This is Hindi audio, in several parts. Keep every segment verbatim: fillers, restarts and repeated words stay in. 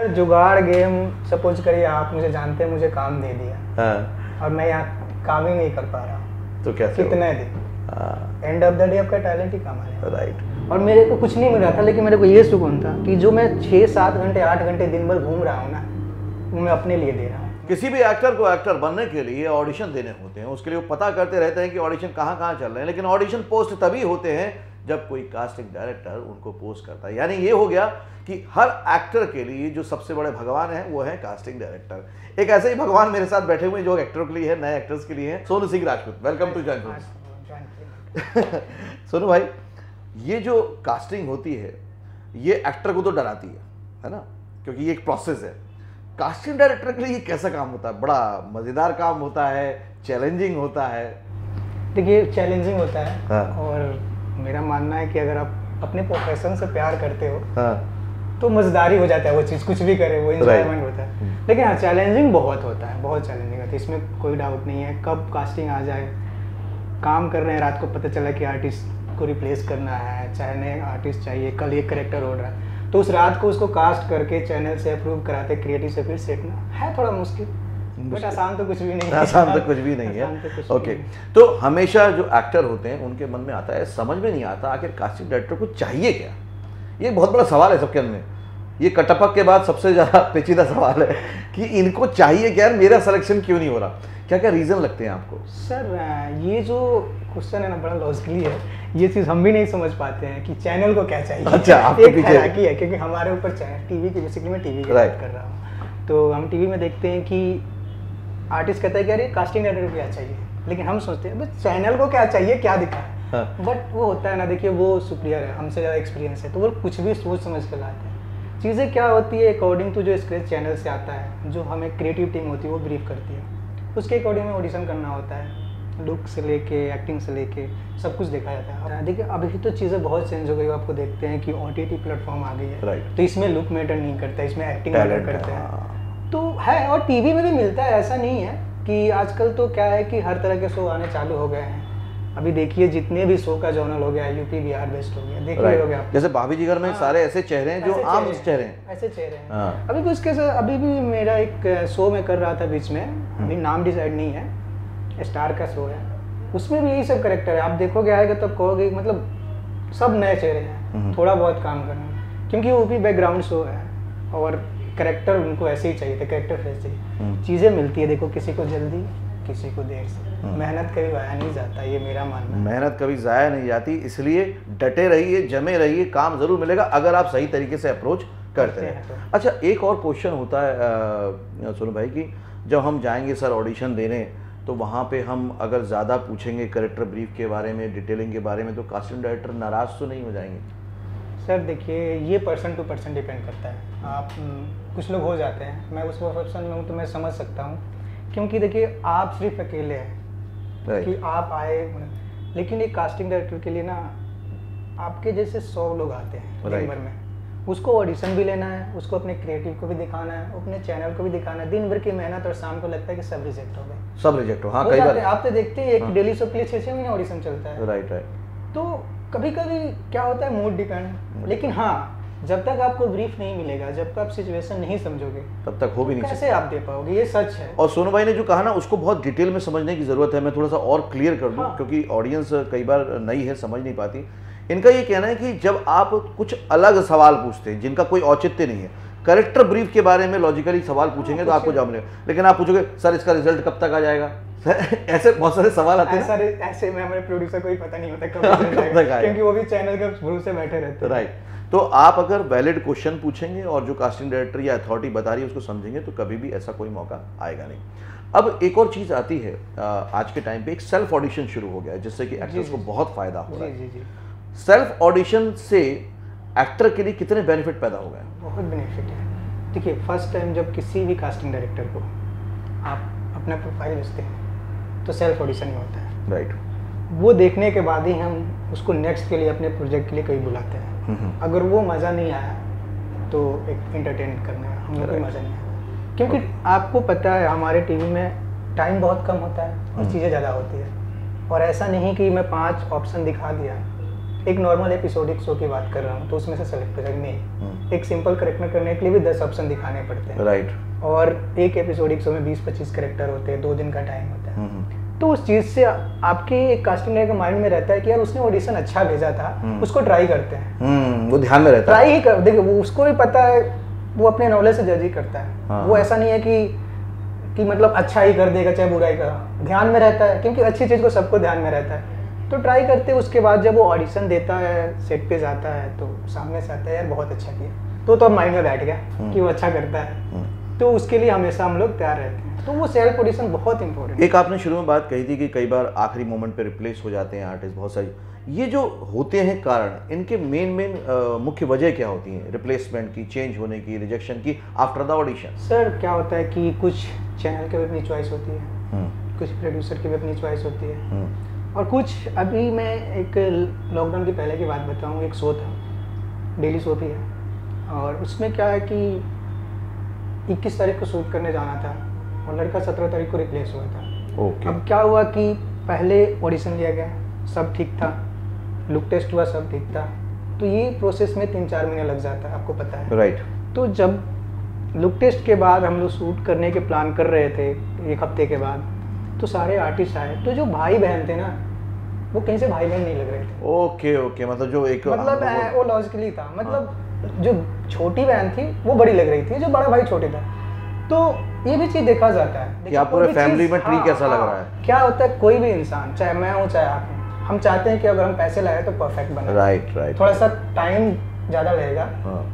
सर जुगाड़ गेम, सपोज करिए आप मुझे जानते हैं, मुझे काम दे दिया हाँ। और मैं यहाँ काम ही नहीं कर पा रहा हूँ तो क्या कितने दिन एंड ऑफ द डे आपका टैलेंट ही काम आया राइट। और मेरे को कुछ नहीं मिल रहा था, लेकिन मेरे को ये सुकून था कि जो मैं छः सात घंटे आठ घंटे दिन भर घूम रहा हूँ ना, वो मैं अपने लिए दे रहा हूँ। किसी भी एक्टर को एक्टर बनने के लिए ऑडिशन देने होते हैं, उसके लिए वो पता करते रहते हैं कि ऑडिशन कहाँ कहाँ चल रहे हैं, लेकिन ऑडिशन पोस्ट तभी होते हैं जब कोई कास्टिंग डायरेक्टर उनको पोस्ट करता है। यानी ये हो गया कि हर एक्टर के लिए जो सबसे बड़े भगवान हैं वो हैं कास्टिंग डायरेक्टर। एक ऐसे ही भगवान मेरे साथ बैठे हुए जो एक्टर के लिए है, नए एक्टर्स के लिए है, Sonu Singh Rajput. Welcome to join. Sonu भाई, ये जो कास्टिंग होती है ये एक्टर को तो डराती है, है ना, क्योंकि ये एक प्रोसेस है। कास्टिंग डायरेक्टर के लिए कैसा काम होता है? बड़ा मजेदार काम होता है, चैलेंजिंग होता है। देखिए चैलेंजिंग होता है हाँ। और मेरा मानना है कि अगर आप अपने प्रोफेशन से प्यार करते हो हाँ। तो मजेदारी हो जाता है वो चीज़, कुछ भी करे वो इंजॉयमेंट होता है। लेकिन हाँ चैलेंजिंग बहुत होता है, बहुत चैलेंजिंग होता है, इसमें कोई डाउट नहीं है। कब कास्टिंग आ जाए, काम कर रहे हैं, रात को पता चला कि आर्टिस्ट को रिप्लेस करना है, चाहे नए आर्टिस्ट चाहिए, कल एक करेक्टर हो रहा है, तो उस रात को उसको कास्ट करके चैनल से अप्रूव कराते क्रिएटिव से फिर सेटना है थोड़ा मुश्किल, बट आसान तो कुछ भी नहीं है। आसान तो कुछ भी नहीं है। ओके, तो हमेशा जो एक्टर होते हैं उनके मन में आता है, समझ में नहीं आता आखिर कास्टिंग डायरेक्टर को चाहिए क्या? ये बहुत बड़ा सवाल है सबके मन में। ये कटप्पा के बाद सबसे ज़्यादा पेचीदा सवाल है कि इनको चाहिए क्या, मेरा सिलेक्शन क्यों नहीं हो रहा? क्या क्या रीज़न लगते हैं आपको? सर ये जो क्वेश्चन है ना बड़ा लॉजिकली है, ये चीज़ हम भी नहीं समझ पाते हैं कि चैनल को क्या चाहिए। अच्छा, आपके पीछे हालांकि है क्योंकि हमारे ऊपर चैनल टीवी की, बेसिकली मैं टीवी की बात कर रहा हूँ, तो हम टीवी में देखते हैं कि आर्टिस्ट कहता है कि अरे कास्टिंग डायरेक्टर को क्या चाहिए, लेकिन हम सोचते हैं बस चैनल को क्या चाहिए, क्या दिखाए हाँ। बट वो होता है ना, देखिए वो सुपीरियर है, हमसे ज़्यादा एक्सपीरियंस है, तो वो कुछ भी सोच समझ कर लाते हैं। चीज़ें क्या होती है अकॉर्डिंग टू जो स्क्रिप्ट चैनल से आता है, जो हमें क्रिएटिव टीम होती है वो ब्रीफ करती है, उसके अकॉर्डिंग में ऑडिशन करना होता है। लुक से लेके एक्टिंग से लेके सब कुछ देखा जाता है। देखिए अभी तो चीज़ें बहुत चेंज हो गई, आपको देखते हैं कि ओटीटी प्लेटफॉर्म आ गई है right. तो इसमें लुक मैटर नहीं करता, इसमें एक्टिंग मैटर करते हैं तो है। और टीवी में भी मिलता है, ऐसा नहीं है कि आजकल तो क्या है कि हर तरह के शो आने चालू हो गए हैं। अभी देखिए जितने भी शो का जॉनल हो गया, यूपी बिहार बेस्ट हो गया, देख रहे right. हो गया जैसे भाभी जिगर में हाँ। सारे ऐसे चेहरे हैं जो आम चेहरे हैं, ऐसे चेहरे हैं हाँ। अभी कुछ कैसे, अभी भी मेरा एक शो में कर रहा था बीच में, अभी नाम डिसाइड नहीं है, स्टार का शो है, उसमें भी यही सब करेक्टर है। आप देखोगे आएगा तब कहोगे, मतलब सब नए चेहरे हैं, थोड़ा बहुत काम करना, क्योंकि वो भी बैकग्राउंड शो है और करेक्टर उनको ऐसे ही चाहिए थे, करेक्टर फेस चाहिए। चीज़ें मिलती है, देखो किसी को जल्दी किसी को देर से, मेहनत कभी वाया नहीं जाता, ये मेरा मानना है। मेहनत कभी ज़ाया नहीं जाती, इसलिए डटे रहिए, जमे रहिए, काम ज़रूर मिलेगा अगर आप सही तरीके से अप्रोच करते हैं। अच्छा, एक और क्वेश्चन होता है सोनू भाई की, जब हम जाएंगे सर ऑडिशन देने तो वहाँ पे हम अगर ज़्यादा पूछेंगे कैरेक्टर ब्रीफ के बारे में, डिटेलिंग के बारे में, तो कास्टिंग डायरेक्टर नाराज़ तो नहीं हो जाएंगे? सर देखिए ये पर्सन टू पर्सन डिपेंड करता है। आप कुछ लोग हो जाते हैं, मैं उस प्रोफेशन में हूँ तो मैं समझ सकता हूँ, क्योंकि देखिए आप सिर्फ अकेले हैं कि आप आए, लेकिन एक कास्टिंग डायरेक्टर के लिए ना आपके जैसे सौ लोग आते हैं दिन भर में, उसको ऑडिशन भी लेना है, उसको अपने क्रिएटिव को भी दिखाना है, अपने चैनल को भी दिखाना है, दिन भर की मेहनत, और शाम को लगता है कि सब रिजेक्ट हो गए, सब रिजेक्ट हो हाँ, कई बार आप तो देखते हैं एक हाँ। डेली शो के लिए छः छः महीने ऑडिशन चलता है राइट राइट। तो कभी कभी क्या होता है मूड डिपेंड, लेकिन हाँ जब तक आपको ब्रीफ नहीं मिलेगा, जब तक आप सिचुएशन नहीं समझोगे तब तक हो भी नहीं, कैसे आप दे पाओगे, ये सच है। और सोनू भाई ने जो कहा ना उसको बहुत डिटेल में समझने की जरूरत है, मैं थोड़ा सा और क्लियर कर दूँ क्योंकि ऑडियंस कई बार नई है, समझ नहीं पाती। इनका ये कहना है कि जब आप कुछ अलग सवाल पूछते हैं जिनका कोई औचित्य नहीं है, कैरेक्टर ब्रीफ के बारे में लॉजिकली सवाल पूछेंगे तो आपको जवाब मिलेगा, लेकिन आप पूछोगे सर इसका रिजल्ट कब तक आ जाएगा, ऐसे बहुत सारे सवाल आते हैं सर। ऐसे में हमारे प्रोड्यूसर को ही पता नहीं होता कब तक आएगा, क्योंकि वो भी चैनल के भरोसे बैठे रहते हैं राइट। तो आप अगर वैलिड क्वेश्चन पूछेंगे और जो कास्टिंग डायरेक्टर या अथॉरिटी बता रही है उसको समझेंगे तो कभी भी ऐसा कोई मौका आएगा नहीं। अब एक और चीज़ आती है, आज के टाइम पे एक सेल्फ ऑडिशन शुरू हो गया है जिससे कि एक्टर्स को बहुत फायदा हो रहा है। सेल्फ ऑडिशन से एक्टर के लिए कितने बेनिफिट पैदा हो गए? बहुत बेनिफिट है। देखिए फर्स्ट टाइम जब किसी भी कास्टिंग डायरेक्टर को आप अपना प्रोफाइल भेजते हैं तो सेल्फ ऑडिशन ही होता है राइट right. वो देखने के बाद ही हम उसको नेक्स्ट के लिए, अपने प्रोजेक्ट के लिए कहीं बुलाते हैं। अगर वो मज़ा नहीं आया तो एक एंटरटेन करना है, हम लोग मज़ा नहीं आया, क्योंकि आपको पता है हमारे टीवी में टाइम बहुत कम होता है और चीज़ें ज़्यादा होती है, और ऐसा नहीं कि मैं पाँच ऑप्शन दिखा दिया एक नॉर्मल एपिसोडिक शो की बात कर रहा हूँ तो उसमें से सेलेक्ट करें नहीं, एक सिंपल करेक्टर करने के लिए भी दस ऑप्शन दिखाने पड़ते हैं राइट right. और एक एपिसोडिक शो में बीस पच्चीस करेक्टर होते हैं, दो दिन का टाइम होता है, तो उस चीज़ से आपके एक कास्टिंग डायरेक्टर के माइंड में रहता है कि यार उसने ऑडिशन अच्छा भेजा था, उसको ट्राई करते हैं, वो ध्यान में रहता है, ट्राई ही कर देखिए, उसको भी पता है, वो अपने नॉलेज से जज ही करता है, वो ऐसा नहीं है कि कि मतलब अच्छा ही कर देगा चाहे बुरा ही कर, ध्यान में रहता है क्योंकि अच्छी चीज़ को सबको ध्यान में रहता है, तो ट्राई करते हैं। उसके बाद जब वो ऑडिशन देता है, सेट पे जाता है तो सामने से आता है यार बहुत अच्छा किया, तो तो अब माइंड में बैठ गया कि वो अच्छा करता है, तो उसके लिए हमेशा हम लोग तैयार रहते हैं, तो वो सेल्फ ऑडिशन बहुत इंपॉर्टेंट। एक आपने शुरू में बात कही थी कि कई बार आखिरी मोमेंट पे रिप्लेस हो जाते हैं आर्टिस्ट बहुत सारी, ये जो होते हैं कारण, इनके मेन मेन मुख्य वजह क्या होती है रिप्लेसमेंट की, चेंज होने की, रिजेक्शन की आफ्टर द ऑडिशन? सर क्या होता है कि कुछ चैनल की भी अपनी चॉइस होती है, कुछ प्रोड्यूसर की भी अपनी चॉइस होती है, और कुछ अभी मैं एक लॉकडाउन के पहले की बात बताऊँ, एक शो था, डेली शो भी है, और उसमें क्या है कि इक्कीस तारीख को शूट करने जाना था और लड़का सत्रह तारीख को रिप्लेस हुआ था okay. अब क्या हुआ कि पहले ऑडिशन लिया गया, सब ठीक था, लुक टेस्ट हुआ, सब ठीक था, तो ये प्रोसेस में तीन चार महीने लग जाता है, आपको पता है राइट right. तो जब लुक टेस्ट के बाद हम लोग शूट करने के प्लान कर रहे थे एक हफ्ते के बाद, तो सारे आर्टिस्ट आए, तो जो भाई बहन थे ना वो कहीं से भाई बहन नहीं लग रहे थे। ओके ओके मतलब जो एक मतलब वो, वो लॉजिकली था, मतलब हाँ। जो छोटी बहन थी वो बड़ी लग रही थी, जो बड़ा भाई छोटे था, तो ये भी चीज़ देखा जाता है कि पूरे फैमिली में ट्री कैसा लग रहा है। क्या होता है कोई भी इंसान, चाहे मैं हूँ चाहे आप हूँ, हम चाहते हैं कि अगर हम पैसे लगाए तो परफेक्ट बनाए राइट राइट, थोड़ा सा टाइम ज़्यादा लगेगा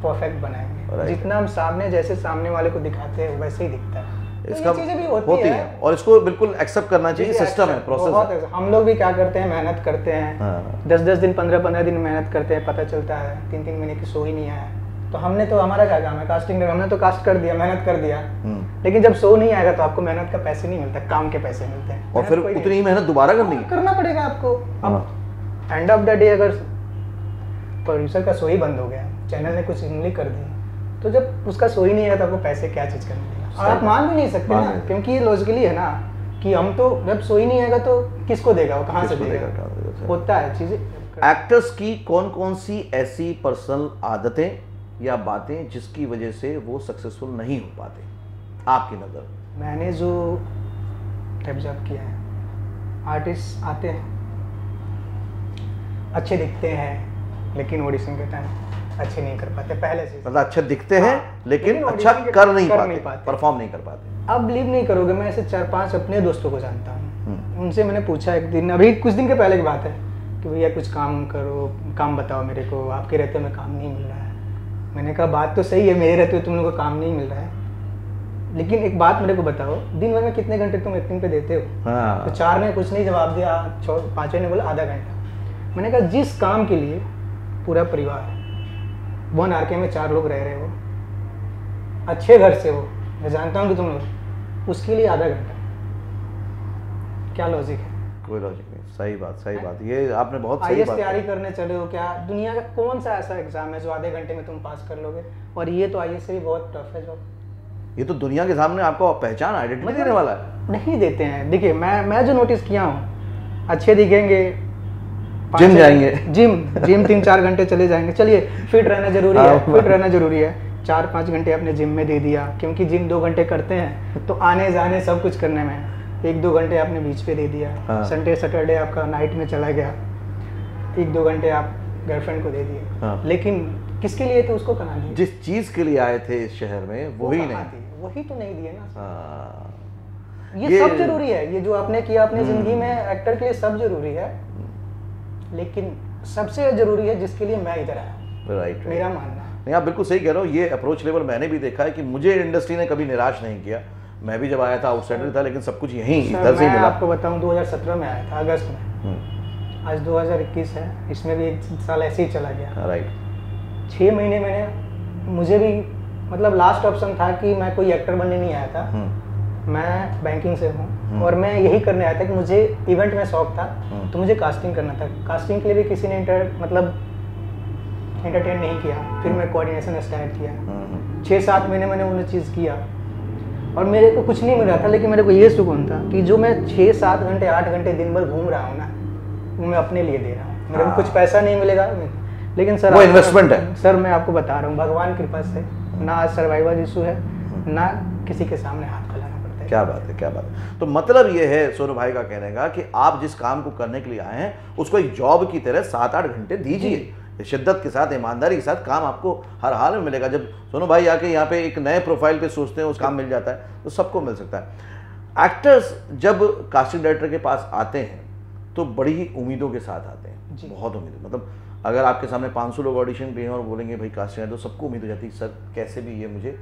परफेक्ट बनाएंगे, जितना हम सामने जैसे सामने वाले को दिखाते हैं वैसे ही दिखता है, इसका चीजें भी होती, होती है।, है और इसको बिल्कुल एक्सेप्ट करना चाहिए, सिस्टम है, प्रोसेस है। हम लोग भी क्या करते हैं मेहनत करते हैं हाँ। दस दस दिन पंद्रह पंद्रह दिन मेहनत करते हैं, पता चलता है तीन तीन महीने की शो ही नहीं आया, तो हमने तो हमारा क्या काम है कास्टिंग में, हमने तो कास्ट कर दिया, मेहनत कर दिया, लेकिन जब शो नहीं आएगा तो आपको मेहनत का पैसे नहीं मिलता, काम के पैसे मिलते हैं, और फिर उतनी ही मेहनत दोबारा करनी करना पड़ेगा आपको। अब एंड ऑफ द डे अगर प्रोड्यूसर का शो ही बंद हो गया, चैनल ने कुछ इमली कर दी, तो जब उसका शो ही नहीं आएगा तो आपको पैसे क्या चीज़ करनी है, आप मान भी नहीं सकते ना, क्योंकि ये लॉजिकली है ना कि हम तो जब सो ही नहीं आएगा तो किसको देगा, वो कहाँ से देगा, देगा, देगा होता है चीजें। एक्टर्स की कौन कौन सी ऐसी पर्सनल आदतें या बातें जिसकी वजह से वो सक्सेसफुल नहीं हो पाते आपकी नज़र? मैंने जो ऑब्जर्व किया है, आर्टिस्ट आते हैं अच्छे दिखते हैं लेकिन ऑडिशन के टाइम अच्छे नहीं कर पाते, पहले से मतलब अच्छे दिखते हैं लेकिन अच्छा कर नहीं पाते, परफॉर्म नहीं कर पाते। अब बिलीव नहीं करोगे, मैं ऐसे चार पांच अपने दोस्तों को जानता हूँ, उनसे मैंने पूछा एक दिन, अभी कुछ दिन के पहले की बात है, कि भैया कुछ काम करो, काम बताओ मेरे को, आपके रहते में काम नहीं मिल रहा है। मैंने कहा बात तो सही है, मेरे रहते हुए तुम लोग को काम नहीं मिल रहा है, लेकिन एक बात मेरे को बताओ, दिन भर में कितने घंटे तुम एक्टिंग पे देते हो? तो चार ने कुछ नहीं जवाब दिया, पाँचवें ने बोला आधा घंटा। मैंने कहा जिस काम के लिए पूरा परिवार वन आर के में चार लोग रह रहे हो, अच्छे घर से हो, मैं जानता हूँ कि तुम लोग, उसके लिए आधा घंटा, क्या लॉजिक है? कोई लॉजिक नहीं। सही बात, सही बात, ये आपने बहुत सही बात। तैयारी करने चले हो क्या? दुनिया का कौन सा ऐसा एग्जाम है जो आधे घंटे में तुम पास कर लोगे? और ये तो आई एस से भी बहुत टफ है जॉब, ये तो दुनिया के सामने आपको पहचान आइडेंटिटी देने वाला है। नहीं देते हैं। देखिए मैं मैं जो नोटिस किया हूँ, अच्छे दिखेंगे, जिम जाएंगे, जिम जिम तीन चार घंटे चले जाएंगे, चलिए फिट रहना जरूरी है, फिट रहना जरूरी है, चार पाँच घंटे आपने जिम में दे दिया, क्योंकि जिम दो घंटे करते हैं तो आने जाने सब कुछ करने में एक दो घंटे आपने बीच पे दे दिया, हाँ। संडे सैटरडे आपका नाइट में चला गया, एक दो घंटे आप गर्लफ्रेंड को दे दिए, हाँ। लेकिन किसके लिए थे? उसको करा दिया जिस चीज़ के लिए आए थे इस शहर में, वही नहीं, वही तो नहीं दिए ना। ये सब जरूरी है, ये जो आपने किया अपने जिंदगी में एक्टर के लिए सब जरूरी है, लेकिन सबसे जरूरी है जिसके लिए मैं इधर आया। राइट right, मेरा right. मानना है। नहीं, आप बिल्कुल सही कह रहे हो। ये अप्रोच लेवल मैंने भी देखा है कि मुझे इंडस्ट्री ने कभी निराश नहीं किया। मैं भी जब आया था आउटसाइडर था, लेकिन सब कुछ यहीं इधर से ही मिला। आपको बताऊं दो हज़ार सत्रह में आया था अगस्त में, आज दो हज़ार इक्कीस है, इसमें भी एक साल ऐसे ही चला गया। Right right. छः महीने मैंने, मुझे भी मतलब लास्ट ऑप्शन था कि मैं कोई एक्टर बनने नहीं आया था, मैं बैंकिंग से हूँ और मैं यही करने आया था कि मुझे इवेंट में शौक था, तो मुझे कास्टिंग करना था। कास्टिंग के लिए भी किसी ने इंटर मतलब एंटरटेन नहीं किया, फिर मैं कोऑर्डिनेशन स्टार्ट किया, छः सात महीने मैंने उन्हें चीज़ किया और मेरे को कुछ नहीं मिल रहा था, लेकिन मेरे को ये सुकून था कि जो मैं छः सात घंटे आठ घंटे दिन भर घूम रहा हूँ ना, वो मैं अपने लिए दे रहा हूँ। मेरे को कुछ पैसा नहीं मिलेगा, लेकिन सर वो इन्वेस्टमेंट है। सर मैं आपको बता रहा हूँ, भगवान कृपा से ना आज सर्वाइवल इशू है ना किसी के सामने हाथ फैलाना पड़ता है। क्या बात है, क्या बात है। तो मतलब ये है सोनू भाई का कहने का कि आप जिस काम को करने के लिए आए हैं उसको एक जॉब की तरह सात आठ घंटे दीजिए, शिद्दत के साथ ईमानदारी के साथ, काम आपको हर हाल में मिलेगा। जब सोनू भाई आके यहाँ पे एक नए प्रोफाइल पे सोचते हैं उस काम मिल जाता है, तो सबको मिल सकता है। एक्टर्स जब कास्टिंग डायरेक्टर के पास आते हैं तो बड़ी ही उम्मीदों के साथ आते हैं, बहुत उम्मीद। मतलब अगर आपके सामने पाँच सौ लोग ऑडिशन भी हैं और बोलेंगे भाई कास्टिंग है, तो सबको उम्मीद हो जाती है सर कैसे भी ये मुझे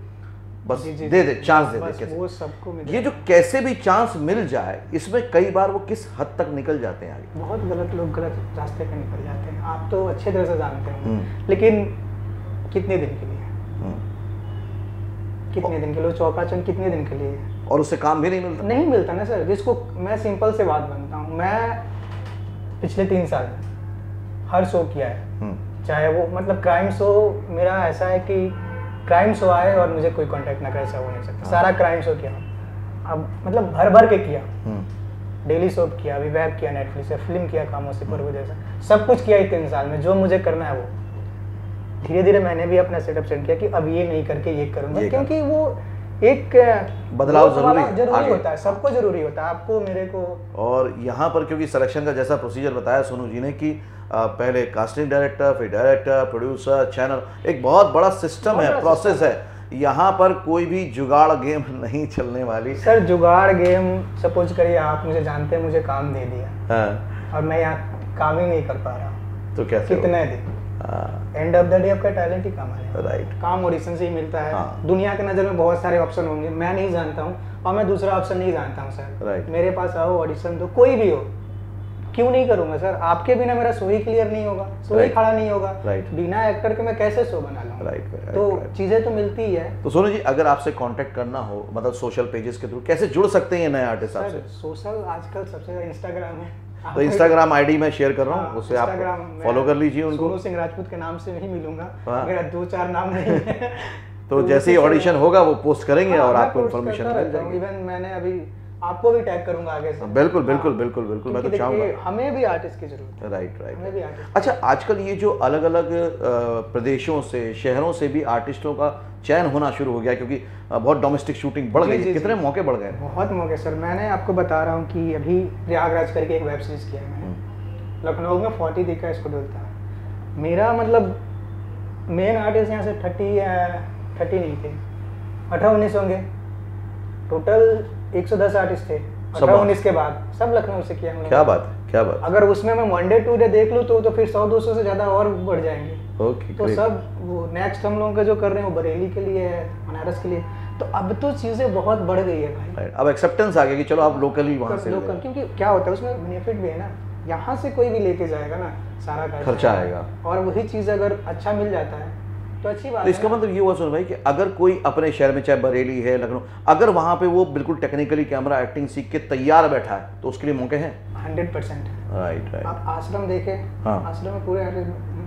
बस जी जी दे दे चांस दे दे वो सबको मिल। ये जो कैसे भी चांस मिल जाए, इसमें कई बार वो किस हद तक निकल जाते हैं आगे। बहुत गलत लोग गलत रास्ते पर निकल जाते हैं, आप तो अच्छे तरह से जानते हैं, लेकिन कितने दिन के लिए, कितने दिन के लिए चौकाचंद, कितने दिन के लिए, और उससे काम भी नहीं मिलता। नहीं मिलता ना सर। जिसको मैं सिंपल से बात बनता हूँ, मैं पिछले तीन साल हर शो किया है, चाहे वो मतलब क्राइम शो। मेरा ऐसा है कि क्राइम शो आए और मुझे कोई कांटेक्ट ना करे, ऐसा हो नहीं सकता। सारा क्राइम शो किया, अब मतलब भर भर के किया, डेली सोप किया, अभी वेब किया, नेटफ्लिक्स से फिल्म किया, खामोशी पर वो जैसा सब कुछ किया ही तीन साल में। जो मुझे करना है वो धीरे धीरे मैंने भी अपना सेटअप सेट किया कि अब ये नहीं करके ये करूँगा, क्योंकि वो एक बदलाव जरूरी जरूरी होता है, सबको जरूरी होता है, आपको मेरे को। और यहाँ पर क्योंकि सिलेक्शन का जैसा प्रोसीजर बताया सोनू जी ने कि पहले कास्टिंग डायरेक्टर, फिर डायरेक्टर, प्रोड्यूसर, चैनल, एक बहुत बड़ा सिस्टम है, प्रोसेस है। यहाँ पर कोई भी जुगाड़ गेम नहीं चलने वाली सर। जुगाड़ गेम सपोज करिए आप मुझे जानते हैं, मुझे काम दे दिया हाँ। और मैं यहाँ काम ही नहीं कर पा रहा हूँ, तो कैसे कितने दिन हाँ। एंड ऑफ द डे आपका टैलेंट ही काम है, राइट। काम ऑडिशन से ही मिलता है हाँ। दुनिया के नज़र में बहुत सारे ऑप्शन होंगे, मैं नहीं जानता हूँ और मैं दूसरा ऑप्शन नहीं जानता हूँ सर, राइट। मेरे पास आओ, ऑडिशन दो, कोई भी हो, क्यों नहीं करूंगा सर। आपके बिना मेरा सो ही क्लियर नहीं होगा, सो ही खड़ा नहीं होगा, बिना एक्टर के मैं कैसे सो बना लूं, राइट। तो चीजें तो मिलती ही है। तो सोनू जी अगर आपसे कांटेक्ट करना हो, मतलब सोशल पेजेस के थ्रू कैसे जुड़ सकते हैं नए आर्टिस्ट आपसे? सोशल आजकल सबसे ज्यादा इंस्टाग्राम है, तो इंस्टाग्राम आईडी में शेयर कर रहा हूँ, उससे आप फॉलो कर लीजिए उनको। सोनू सिंह राजपूत के नाम से नहीं मिलूंगा, मेरा दो चार नाम नहीं है, तो जैसे ही ऑडिशन होगा वो पोस्ट करेंगे और आपको इन्फॉर्मेशन मिल जाएगी। इवन मैंने अभी आपको भी टैग करूंगा आगे से। बिल्कुल बिल्कुल बिल्कुल बिल्कुल, मैं तो चाहूंगा, हमें भी आर्टिस्ट की जरूरत है, राइट राइट, हमें भी आर्टिस्ट। अच्छा आजकल ये जो अलग अलग प्रदेशों से, शहरों से भी आर्टिस्टों का चयन होना शुरू हो गया, क्योंकि बहुत डोमेस्टिक शूटिंग बढ़ गई है, कितने मौके बढ़ गए, बहुत मौके सर। मैंने आपको बता रहा हूँ कि अभी प्रयागराज करके एक वेब सीरीज किया है, लखनऊ में फोर्टी दिखा इसको डोलता है। मेरा मतलब मेन आर्टिस्ट यहाँ से थर्टी थर्टी नहीं थे, अठारह उन्नीस होंगे टोटल, एक सौ दस आर्टिस्ट थे उन्नीस के बाद, सब लखनऊ से किया हमने। क्या बात है, क्या बात। अगर उसमें मैं वन डे टू डे देख लूँ तो तो फिर सौ दो सौ से ज़्यादा और बढ़ जाएंगे। ओके, तो सब वो नेक्स्ट हम लोग का जो कर रहे हैं वो बरेली के लिए है, बनारस के लिए, तो अब तो चीज़ें बहुत बढ़ गई है भाई। अब एक्सेप्टेंस आ गया कि चलो आप लोकल ही वहाँ से लोकल, क्योंकि क्या होता है उसमें बेनिफिट भी है ना, यहाँ से कोई भी लेके जाएगा ना सारा खर्चा आएगा, और वही चीज़ अगर अच्छा मिल जाता है तो अच्छी बात। तो इसका मतलब ये हुआ सोनू भाई कि अगर कोई अपने शहर में, चाहे बरेली है, लखनऊ, अगर वहाँ पे वो बिल्कुल टेक्निकली कैमरा एक्टिंग सीख के तैयार बैठा है तो उसके लिए मौके हैं हंड्रेड परसेंट, राइट राइट। आप आश्रम देखें हाँ। आश्रम में पूरे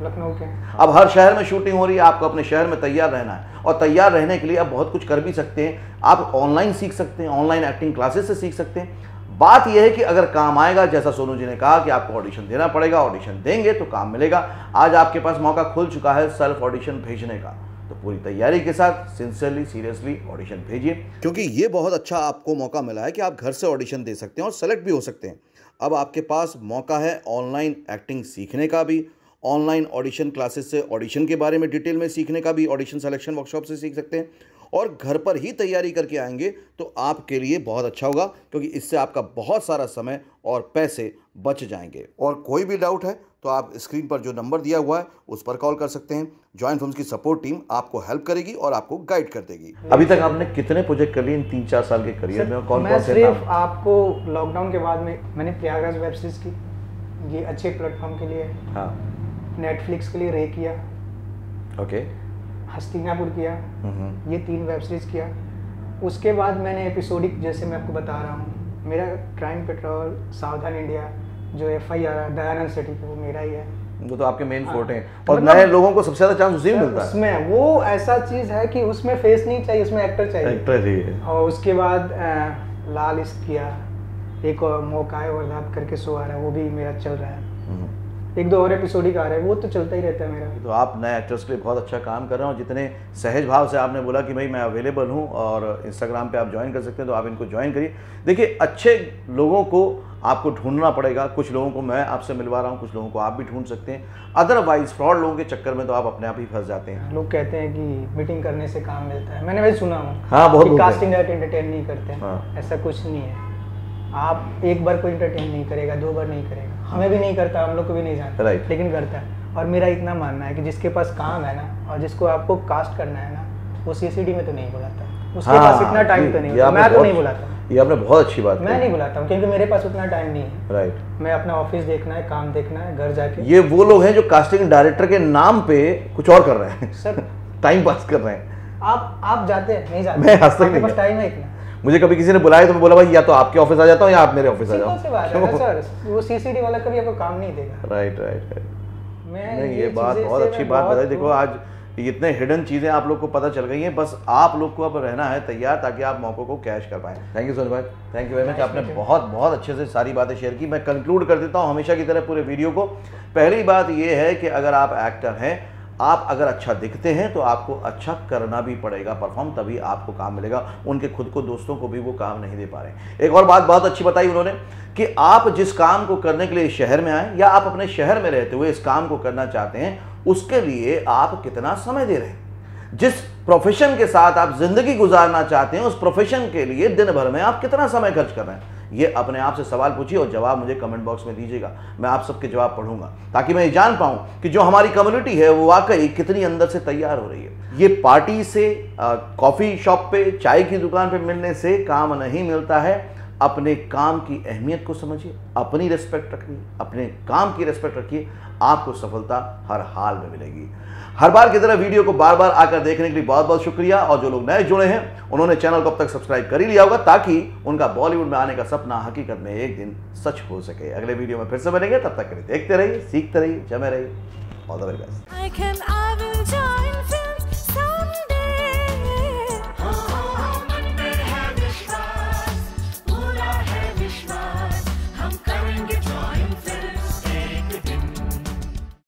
लखनऊ के, अब हर शहर में शूटिंग हो रही है, आपको अपने शहर में तैयार रहना है, और तैयार रहने के लिए आप बहुत कुछ कर भी सकते हैं। आप ऑनलाइन सीख सकते हैं, ऑनलाइन एक्टिंग क्लासेस से सीख सकते हैं। बात यह है कि अगर काम आएगा, जैसा सोनू जी ने कहा कि आपको ऑडिशन देना पड़ेगा, ऑडिशन देंगे तो काम मिलेगा। आज आपके पास मौका खुल चुका है सेल्फ ऑडिशन भेजने का, तो पूरी तैयारी के साथ सिंसियरली सीरियसली ऑडिशन भेजिए, क्योंकि ये बहुत अच्छा आपको मौका मिला है कि आप घर से ऑडिशन दे सकते हैं और सेलेक्ट भी हो सकते हैं। अब आपके पास मौका है ऑनलाइन एक्टिंग सीखने का भी, ऑनलाइन ऑडिशन क्लासेस से ऑडिशन के बारे में डिटेल में सीखने का भी, ऑडिशन सेलेक्शन वर्कशॉप से सीख सकते हैं, और घर पर ही तैयारी करके आएंगे तो आपके लिए बहुत अच्छा होगा, क्योंकि इससे आपका बहुत सारा समय और पैसे बच जाएंगे। और कोई भी डाउट है तो आप स्क्रीन पर जो नंबर दिया हुआ है उस पर कॉल कर सकते हैं। जॉइन फिल्म्स की सपोर्ट टीम आपको हेल्प करेगी और आपको गाइड कर देगी। अभी तक आपने कितने प्रोजेक्ट कर लिए इन तीन चार साल के करियर में, और कौन कौन से? सिर्फ आपको लॉकडाउन के बाद में मैंने प्रयागराज वेब सीरीज की, ये अच्छे प्लेटफॉर्म के लिए हाँ, नेटफ्लिक्स के लिए रे किया, ओके, हस्तिनापुर किया, ये तीन वेब सीरीज किया। उसके बाद मैंने एपिसोडिक, जैसे मैं आपको बता रहा हूँ, मेरा क्राइम पेट्रोल, सावधान इंडिया, जो F I R Dayanand Sethi वो मेरा ही है, वो तो आपके मेन फोर्ट हैं। और मतलब नए लोगों को सबसे ज़्यादा चांस उसी में मिलता है, उसमें वो ऐसा चीज़ है कि उसमें फेस नहीं चाहिए, उसमें एक्टर चाहिए, एक्टर चाहिए। और उसके बाद लाल इश्क किया, एक और मौका है और करके सो आ रहा है, वो भी मेरा चल रहा है। एक दो और एपिसोड ही आ रहे हैं, वो तो चलता ही रहता है मेरा। तो आप नए एक्टर्स के लिए बहुत अच्छा काम कर रहे हो, जितने सहज भाव से आपने बोला कि भाई मैं अवेलेबल हूँ और इंस्टाग्राम पे आप ज्वाइन कर सकते हैं, तो आप इनको ज्वाइन करिए। देखिए अच्छे लोगों को आपको ढूंढना पड़ेगा, कुछ लोगों को मैं आपसे मिलवा रहा हूँ, कुछ लोगों को आप भी ढूंढ सकते हैं, अदरवाइज फ्रॉड लोगों के चक्कर में तो आप अपने आप ही फंस जाते हैं। लोग कहते हैं कि मीटिंग करने से काम मिलता है, मैंने वही सुना हूँ। हाँ, बहुत कास्टिंग डायरेक्ट एंटरटेन नहीं करते हैं, ऐसा कुछ नहीं है। आप एक बार कोई इंटरटेन नहीं करेगा, दो बार नहीं करेगा, हमें भी नहीं करता, हम लोग को भी नहीं जानता, right. लेकिन करता है। और मेरा इतना मानना है कि जिसके पास काम है ना और जिसको आपको कास्ट करना है ना, वो सीसीडी में तो नहीं बुलाता, उसके हाँ, पास इतना टाइम तो नहीं होता। मैं तो नहीं बुलाता, ये आपने बहुत अच्छी बात, मैं नहीं बुलाता हूँ क्योंकि मेरे पास उतना टाइम नहीं है, राइट। मैं अपना ऑफिस देखना है, काम देखना है, घर जाके। ये वो लोग हैं जो कास्टिंग डायरेक्टर के नाम पे कुछ और कर रहे हैं सर, टाइम पास कर रहे हैं। आप आप जाते हैं, नहीं जाते, मैं हंसता नहीं, बस टाइम है इतना। मुझे कभी किसी ने बुलाया तो मैं बोला भाई या तो आपके ऑफिस आ जाता हूँ या आप मेरे ऑफिस आ जाओ। से बात है सर, वो सीसीडी वाला कभी आपको काम नहीं देगा। Right right right. मैं नहीं, ये बात बहुत अच्छी बात बताई। देखो आज इतने हिडन चीज़ें आप लोग को पता चल गई हैं, बस आप लोग को अब रहना है तैयार ताकि आप मौक़ों को कैश कर पाएँ। थैंक यू सोनू भाई, थैंक यू वेरी मच। आपने बहुत बहुत अच्छे से सारी बातें शेयर की। मैं कंक्लूड कर देता हूँ हमेशा की तरह पूरे वीडियो को। पहली बात यह है कि अगर आप एक्टर हैं, आप अगर अच्छा दिखते हैं तो आपको अच्छा करना भी पड़ेगा, परफॉर्म, तभी आपको काम मिलेगा। उनके खुद को दोस्तों को भी वो काम नहीं दे पा रहे हैं। एक और बात बहुत अच्छी बताई उन्होंने कि आप जिस काम को करने के लिए शहर में आए या आप अपने शहर में रहते हुए इस काम को करना चाहते हैं, उसके लिए आप कितना समय दे रहे हैं, जिस प्रोफेशन के साथ आप जिंदगी गुजारना चाहते हैं उस प्रोफेशन के लिए दिन भर में आप कितना समय खर्च कर रहे हैं, ये अपने आप से सवाल पूछिए और जवाब मुझे कमेंट बॉक्स में दीजिएगा। मैं आप सबके जवाब पढ़ूंगा ताकि मैं ये जान पाऊँ कि जो हमारी कम्युनिटी है वो वाकई कितनी अंदर से तैयार हो रही है। ये पार्टी से, कॉफ़ी शॉप पे, चाय की दुकान पे मिलने से काम नहीं मिलता है। अपने काम की अहमियत को समझिए, अपनी रिस्पेक्ट रखिए, अपने काम की रिस्पेक्ट रखिए, आपको सफलता हर हाल में मिलेगी। हर बार की तरह वीडियो को बार बार आकर देखने के लिए बहुत बहुत शुक्रिया। और जो लोग नए जुड़े हैं उन्होंने चैनल को अब तक सब्सक्राइब कर ही लिया होगा ताकि उनका बॉलीवुड में आने का सपना हकीकत में एक दिन सच हो सके। अगले वीडियो में फिर से मिलेंगे, तब तक के लिए देखते रहिए, सीखते रहिए, जमे रहिए। All the very best.